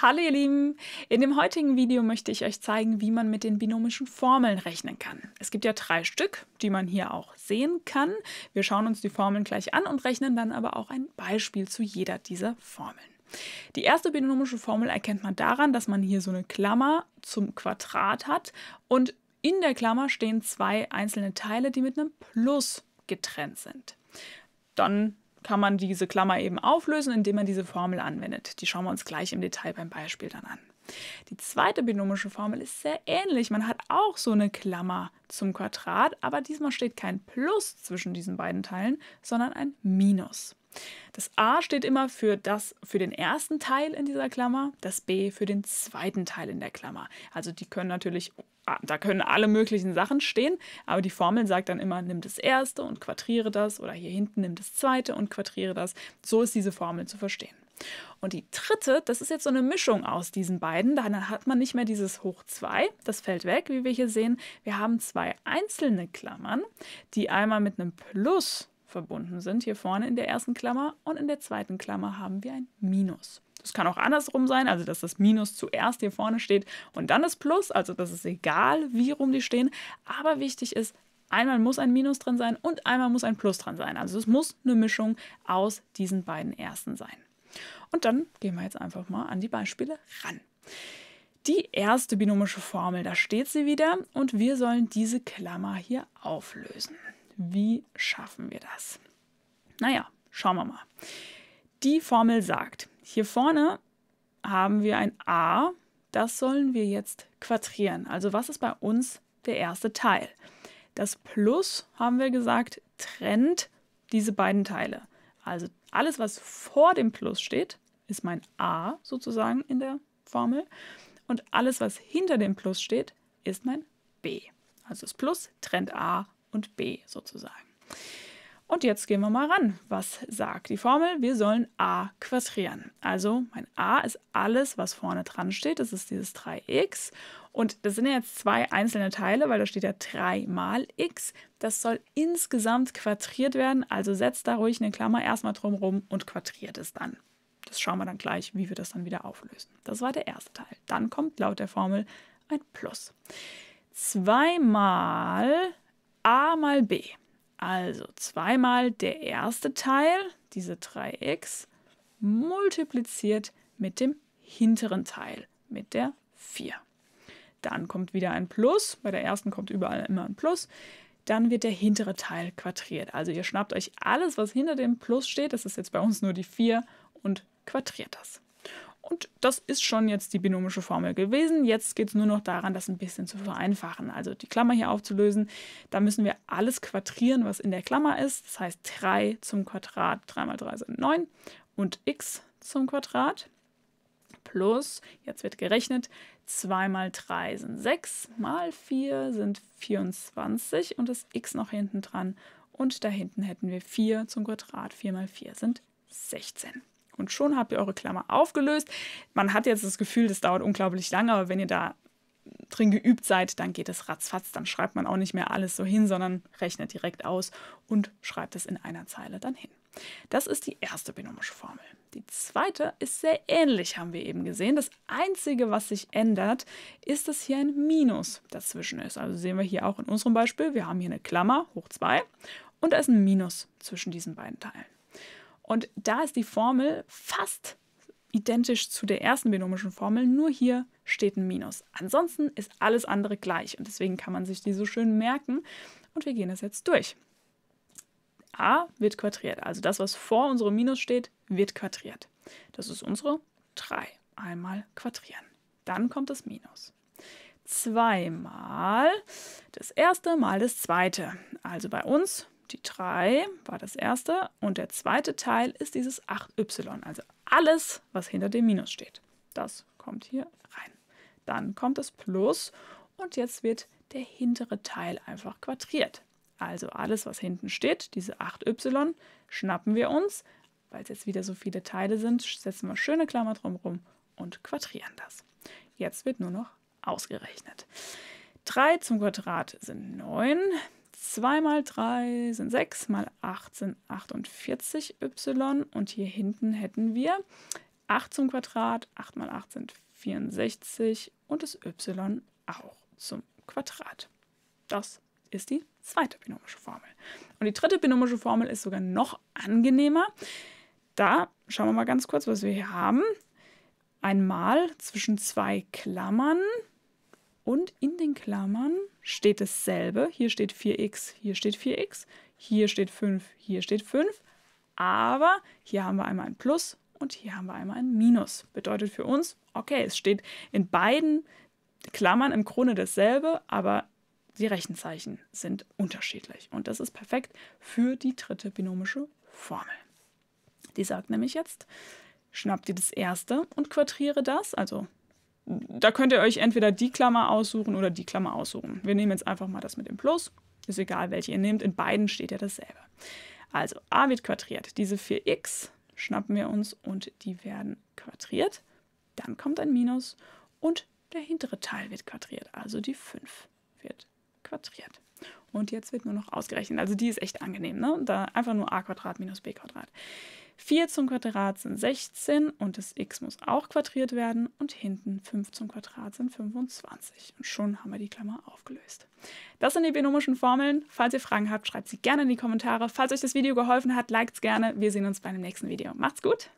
Hallo ihr Lieben! In dem heutigen Video möchte ich euch zeigen, wie man mit den binomischen Formeln rechnen kann. Es gibt ja 3 Stück, die man hier auch sehen kann. Wir schauen uns die Formeln gleich an und rechnen dann aber auch ein Beispiel zu jeder dieser Formeln. Die erste binomische Formel erkennt man daran, dass man hier so eine Klammer zum Quadrat hat und in der Klammer stehen 2 einzelne Teile, die mit einem Plus getrennt sind. Dann kann man diese Klammer eben auflösen, indem man diese Formel anwendet. Die schauen wir uns gleich im Detail beim Beispiel dann an. Die zweite binomische Formel ist sehr ähnlich. Man hat auch so eine Klammer zum Quadrat, aber diesmal steht kein Plus zwischen diesen beiden Teilen, sondern ein Minus. Das a steht immer für den ersten Teil in dieser Klammer, das b für den zweiten Teil in der Klammer. Also die können natürlich, da können alle möglichen Sachen stehen, aber die Formel sagt dann immer, nimm das erste und quadriere das oder hier hinten nimm das zweite und quadriere das. So ist diese Formel zu verstehen. Und die dritte, das ist jetzt so eine Mischung aus diesen beiden, dann hat man nicht mehr dieses hoch 2, das fällt weg, wie wir hier sehen. Wir haben 2 einzelne Klammern, die einmal mit einem Plus verbunden sind, hier vorne in der ersten Klammer und in der zweiten Klammer haben wir ein Minus. Das kann auch andersrum sein, also dass das Minus zuerst hier vorne steht und dann das Plus, also das ist egal, wie rum die stehen, aber wichtig ist, einmal muss ein Minus drin sein und einmal muss ein Plus drin sein, also es muss eine Mischung aus diesen beiden ersten sein. Und dann gehen wir jetzt einfach mal an die Beispiele ran. Die erste binomische Formel, da steht sie wieder und wir sollen diese Klammer hier auflösen. Wie schaffen wir das? Naja, schauen wir mal. Die Formel sagt, hier vorne haben wir ein a, das sollen wir jetzt quadrieren. Also was ist bei uns der erste Teil? Das Plus, haben wir gesagt, trennt diese beiden Teile. Also alles, was vor dem Plus steht, ist mein a sozusagen in der Formel. Und alles, was hinter dem Plus steht, ist mein b. Also das Plus trennt a und b sozusagen. Und jetzt gehen wir mal ran. Was sagt die Formel? Wir sollen a quadrieren. Also mein a ist alles, was vorne dran steht. Das ist dieses 3x. Und das sind ja jetzt 2 einzelne Teile, weil da steht ja 3 mal x. Das soll insgesamt quadriert werden. Also setzt da ruhig eine Klammer erstmal drumherum und quadriert es dann. Das schauen wir dann gleich, wie wir das dann wieder auflösen. Das war der erste Teil. Dann kommt laut der Formel ein Plus. 2 mal a mal b. Also 2 mal der erste Teil, diese 3x, multipliziert mit dem hinteren Teil, mit der 4. Dann kommt wieder ein Plus, bei der ersten kommt überall immer ein Plus. Dann wird der hintere Teil quadriert. Also ihr schnappt euch alles, was hinter dem Plus steht, das ist jetzt bei uns nur die 4, und quadriert das. Und das ist schon jetzt die binomische Formel gewesen. Jetzt geht es nur noch daran, das ein bisschen zu vereinfachen. Also die Klammer hier aufzulösen, da müssen wir alles quadrieren, was in der Klammer ist. Das heißt 3 zum Quadrat, 3 mal 3 sind 9 und x zum Quadrat plus, jetzt wird gerechnet, 2 mal 3 sind 6, mal 4 sind 24 und das x noch hinten dran. Und da hinten hätten wir 4 zum Quadrat, 4 mal 4 sind 16. Und schon habt ihr eure Klammer aufgelöst. Man hat jetzt das Gefühl, das dauert unglaublich lange, aber wenn ihr da drin geübt seid, dann geht es ratzfatz. Dann schreibt man auch nicht mehr alles so hin, sondern rechnet direkt aus und schreibt es in einer Zeile dann hin. Das ist die erste binomische Formel. Die zweite ist sehr ähnlich, haben wir eben gesehen. Das Einzige, was sich ändert, ist, dass hier ein Minus dazwischen ist. Also sehen wir hier auch in unserem Beispiel, wir haben hier eine Klammer hoch 2 und da ist ein Minus zwischen diesen beiden Teilen. Und da ist die Formel fast identisch zu der ersten binomischen Formel, nur hier steht ein Minus. Ansonsten ist alles andere gleich und deswegen kann man sich die so schön merken. Und wir gehen das jetzt durch. a wird quadriert, also das, was vor unserem Minus steht, wird quadriert. Das ist unsere 3. Einmal quadrieren. Dann kommt das Minus. 2 mal das erste mal das zweite. Also bei uns die 3 war das erste und der zweite Teil ist dieses 8y, also alles, was hinter dem Minus steht. Das kommt hier rein. Dann kommt das Plus und jetzt wird der hintere Teil einfach quadriert. Also alles, was hinten steht, diese 8y, schnappen wir uns, weil es jetzt wieder so viele Teile sind, setzen wir schöne Klammer drumherum und quadrieren das. Jetzt wird nur noch ausgerechnet. 3 zum Quadrat sind 9. 2 mal 3 sind 6, mal 8 sind 48y und hier hinten hätten wir 8 zum Quadrat, 8 mal 8 sind 64 und das y auch zum Quadrat. Das ist die zweite binomische Formel. Und die dritte binomische Formel ist sogar noch angenehmer. Da schauen wir mal ganz kurz, was wir hier haben. Einmal zwischen zwei Klammern und in den Klammern steht dasselbe. Hier steht 4x, hier steht 4x, hier steht 5, hier steht 5. Aber hier haben wir einmal ein Plus und hier haben wir einmal ein Minus. Bedeutet für uns, okay, es steht in beiden Klammern im Grunde dasselbe, aber die Rechenzeichen sind unterschiedlich. Und das ist perfekt für die dritte binomische Formel. Die sagt nämlich jetzt, schnapp dir das erste und quadriere das. Also da könnt ihr euch entweder die Klammer aussuchen oder die Klammer aussuchen. Wir nehmen jetzt einfach mal das mit dem Plus. Ist egal, welche ihr nehmt. In beiden steht ja dasselbe. Also a wird quadriert. Diese 4x schnappen wir uns und die werden quadriert. Dann kommt ein Minus und der hintere Teil wird quadriert. Also die 5 wird quadriert. Und jetzt wird nur noch ausgerechnet. Also die ist echt angenehm, ne? Da einfach nur a² minus b². 4 zum Quadrat sind 16 und das x muss auch quadriert werden. Und hinten 5 zum Quadrat sind 25. Und schon haben wir die Klammer aufgelöst. Das sind die binomischen Formeln. Falls ihr Fragen habt, schreibt sie gerne in die Kommentare. Falls euch das Video geholfen hat, liked es gerne. Wir sehen uns bei dem nächsten Video. Macht's gut!